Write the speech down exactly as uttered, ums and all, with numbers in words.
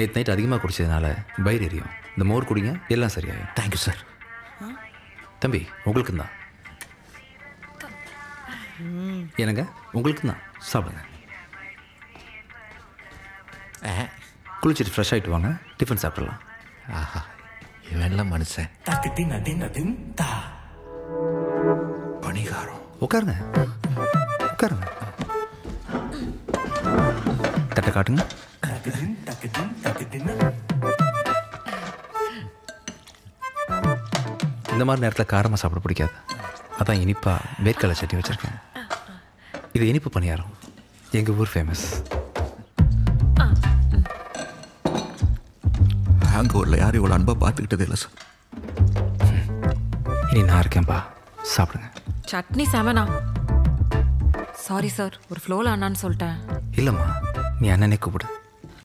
நேற்று நைட் அதிகமாக குடிச்சதுனால வயிறு எரியும். இந்த மோர் குடிங்க, எல்லாம் சரியாகும். Thank you sir. தம்பி உங்களுக்கு தான். என்னங்க உங்களுக்கு தான். சாப்பிடுங்க. குளிச்சுட்டு ஃப்ரெஷ் ஆகிட்டு வாங்க, டிஃபன் சாப்பிடலாம். ஆஹா, இவெல்லாம் மனுஷன். பணிகாரம். உட்காருங்க உட்காருங்க. தட்டை காட்டுங்க. இந்த மாதிரி நேரத்தில் காரமாக சாப்பிட பிடிக்காது. அதான் இனிப்பாக வேர்க்கடலை சட்னி வச்சுருக்கேன். இது இனிப்பு பணியாரம், எங்கள் ஊர் ஃபேமஸ். அங்கே ஊரில் யாரும் இவ்வளோ அன்பாக பார்த்துக்கிட்டதே இல்லை சார். இனி நான் இருக்கேன்ப்பா, சாப்பிடுங்க. சட்னி செவனா? சாரி சார், ஒரு ஃப்ளோவில் அண்ணான்னு சொல்லிட்டேன். இல்லைம்மா, நீ அண்ணனே கூப்பிடு.